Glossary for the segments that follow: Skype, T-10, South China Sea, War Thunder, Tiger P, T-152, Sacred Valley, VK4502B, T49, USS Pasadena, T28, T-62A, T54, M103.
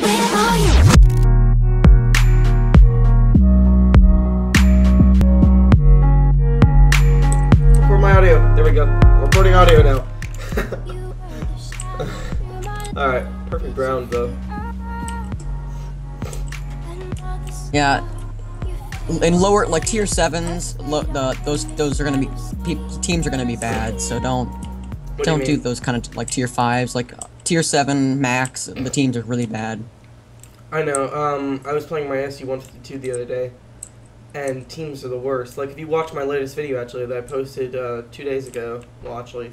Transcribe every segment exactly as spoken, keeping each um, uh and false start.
Where are you? For my audio. There we go. I'm recording audio now. Alright, perfect ground though. Yeah. In lower, like tier sevens, lo the, those those are gonna be pe teams are gonna be bad. So don't what don't do, do those kind of like tier fives, like uh, tier seven max. The teams are really bad. I know. Um, I was playing my S U one fifty-two the other day, and teams are the worst. Like if you watch my latest video actually that I posted uh, two days ago. Well, actually,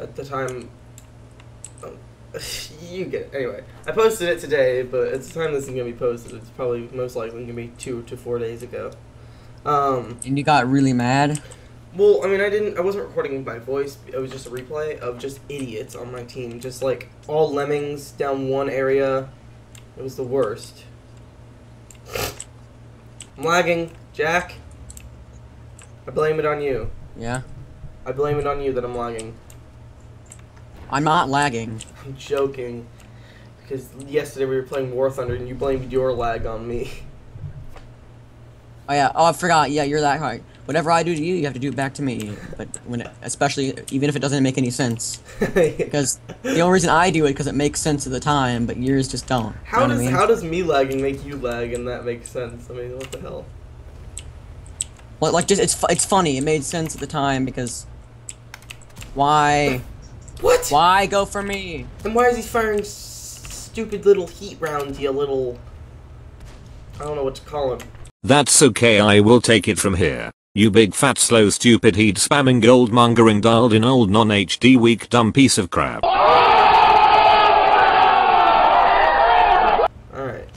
at the time, um, you get it. Anyway, I posted it today, but at the time this is gonna be posted, it's probably most likely gonna be two to four days ago. Um, and you got really mad. Well, I mean, I didn't. I wasn't recording by voice. It was just a replay of just idiots on my team, just like all lemmings down one area. It was the worst. I'm lagging, Jack. I blame it on you. Yeah. I blame it on you that I'm lagging. I'm not lagging. I'm joking. Because yesterday we were playing War Thunder and you blamed your lag on me. Oh yeah, oh I forgot, yeah, you're that hard. Whatever I do to you, you have to do it back to me. But when, it, especially, even if it doesn't make any sense. Yeah. Because the only reason I do it is because it makes sense at the time, but yours just don't. How you know does I mean? How does me lagging make you lag and that makes sense? I mean, what the hell? Well, like, just it's, it's funny, it made sense at the time because... Why... What? Why go for me? And why is he firing s stupid little heat rounds, you little... I don't know what to call him. That's okay, I will take it from here. You big fat slow stupid heat spamming gold mongering dialed in old non-H D weak dumb piece of crap. Alright.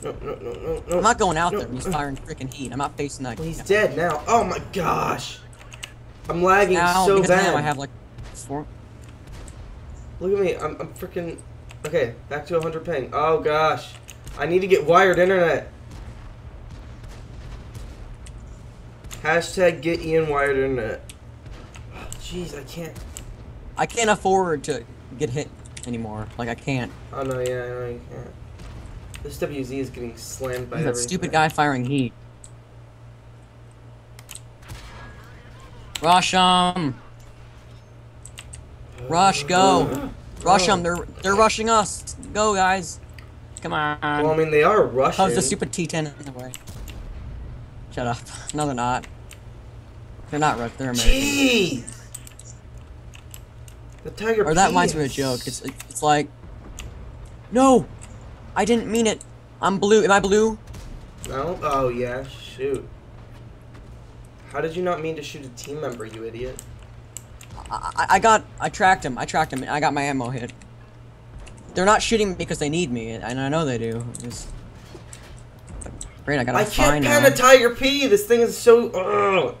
No, no, no, no, no. I'm not going out no. there when he's firing freaking heat. I'm not facing that. Well, he's dead now. Oh my gosh. I'm lagging now, so bad. I have like four. Look at me, I'm, I'm freaking. Okay, back to one hundred ping. Oh gosh, I need to get wired internet. Hashtag get Ian wired internet. Jeez, oh, I can't. I can't afford to get hit anymore. Like I can't. Oh no, yeah, no, you can't. This W Z is getting slammed by that stupid guy firing heat. Rush 'em! Rush, go! Rush 'em! They're they're rushing us. Go, guys! Come on! Well, I mean, they are rushing. How's the stupid T ten in the way? Shut up! No, they're not. They're not rushing. They're American. Jeez! The Tiger P. Or that reminds me of a joke. It's it's like, no, I didn't mean it. I'm blue. Am I blue? No. Oh yeah. Shoot. How did you not mean to shoot a team member, you idiot? I, I got, I tracked him, I tracked him, I got my ammo hit. They're not shooting me because they need me, and I know they do. Just, great, I got I can't pan a Tiger P, this thing is so, ugh.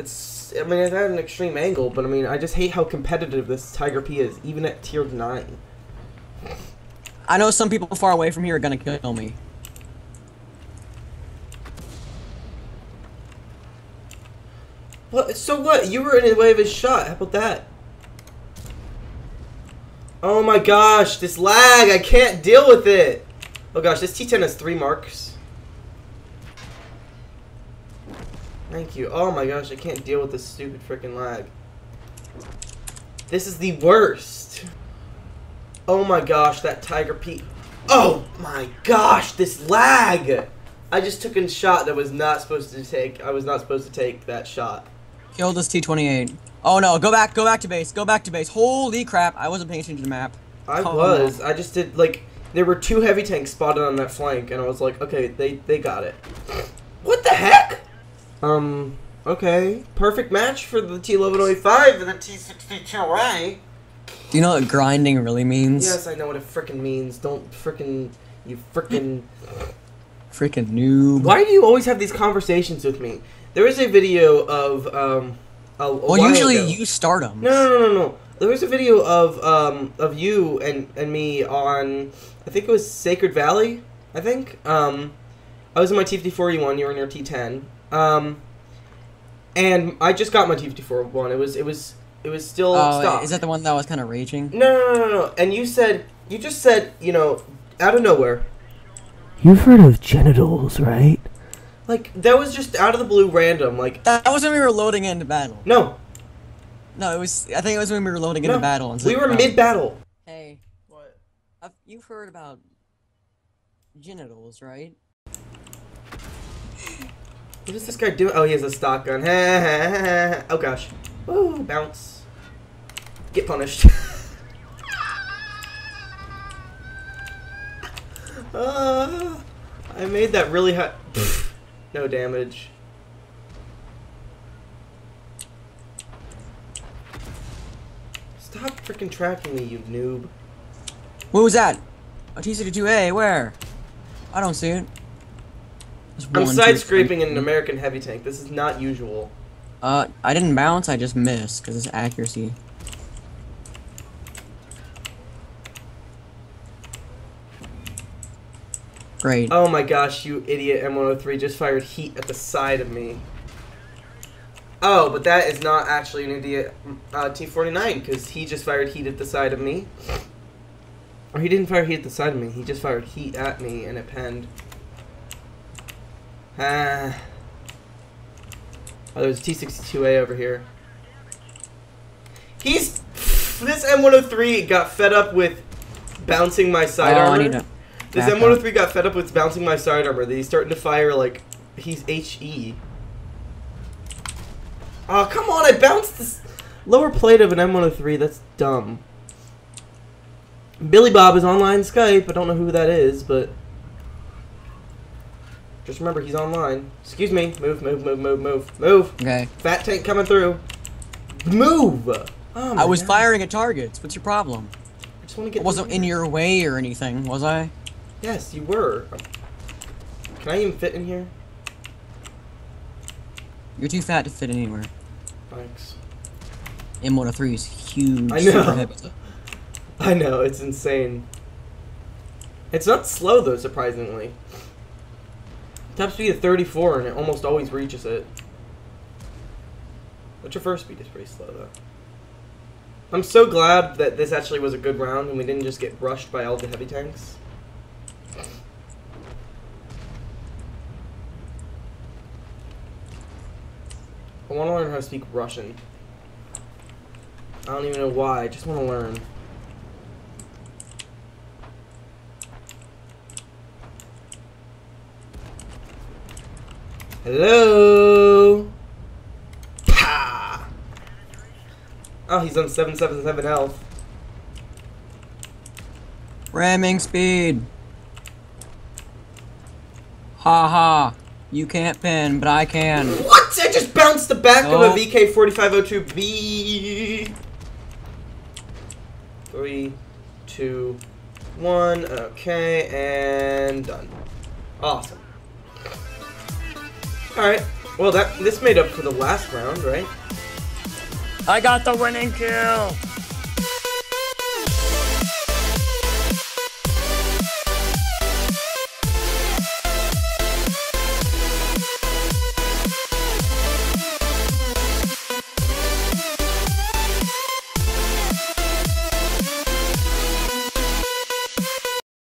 It's, I mean, it's at an extreme angle, but I mean, I just hate how competitive this Tiger P is, even at tier nine. I know some people far away from here are gonna kill me. So what? You were in the way of his shot. How about that? Oh my gosh, this lag. I can't deal with it. Oh gosh, this T ten has three marks. Thank you. Oh my gosh, I can't deal with this stupid freaking lag. This is the worst. Oh my gosh, that Tiger P. Oh my gosh, this lag. I just took a shot that was not supposed to take. I was not supposed to take that shot. Kill this T twenty-eight. Oh no, go back, go back to base, go back to base. Holy crap, I wasn't paying attention to the map. I oh, was, no. I just did, like, there were two heavy tanks spotted on that flank, and I was like, okay, they, they got it. What the heck? Um, okay. Perfect match for the T eleven oh eight five and the T sixty-two A. Do you know what grinding really means? Yes, I know what it frickin' means. Don't frickin', you frickin'... Frickin' noob. Why do you always have these conversations with me? There is a video of, um, a, a Well, usually ago. you start them. No, no, no, no, no. There was a video of, um, of you and, and me on, I think it was Sacred Valley, I think. Um, I was in my T fifty-four one, you were in your T ten. Um, and I just got my T fifty-four one. It was, it was It was still oh, stock. Is that the one that was kind of raging? No, no, no, no, no. And you said, you just said, you know, out of nowhere. You've heard of genitals, right? Like, that was just out of the blue random, like... That was when we were loading into battle. No. No, it was... I think it was when we were loading no. into battle. And we were mid-battle. Hey. What? I've, you've heard about... genitals, right? What is this guy doing? Oh, he has a stock gun. Oh, gosh. Woo, bounce. Get punished. uh, I made that really hot. No damage. Stop freaking tracking me, you noob. What was that? A T sixty-two A, where? I don't see it. One, I'm side two, scraping in an American heavy tank. This is not usual. Uh, I didn't bounce, I just missed, because it's accuracy. Great. Oh my gosh, you idiot M one oh three just fired heat at the side of me. Oh, but that is not actually an idiot uh, T forty-nine, because he just fired heat at the side of me. Or he didn't fire heat at the side of me, he just fired heat at me and it penned. Ah. Oh, there's a T sixty-two A over here. He's... This M one oh three got fed up with bouncing my side oh, armor. This M one oh three up. got fed up with bouncing my side armor. He's starting to fire, like... He's H E. Oh, come on, I bounced this... Lower plate of an M one oh three, that's dumb. Billy Bob is online Skype. I don't know who that is, but... Just remember, he's online. Excuse me. Move, move, move, move, move, move. Okay. Fat tank coming through. Move! Oh my I was God. firing at targets. What's your problem? I just want to get... I wasn't in your way or anything, was I? Yes, you were. Can I even fit in here? You're too fat to fit anywhere. Thanks. M one oh three is huge. I know. Super heavy. I know. It's insane. It's not slow, though, surprisingly. Top speed of thirty-four, and it almost always reaches it. But your first speed is pretty slow, though. I'm so glad that this actually was a good round, and we didn't just get rushed by all the heavy tanks. I want to learn how to speak Russian. I don't even know why, I just want to learn. Hello. Pa. Oh, he's on seven seven seven health. Ramming speed. Ha ha. You can't pin, but I can. What? I just bounced the back oh. of a V K forty-five oh two B. Three, two, one. Okay, and done. Awesome. Alright, well that this made up for the last round, right? I got the winning kill!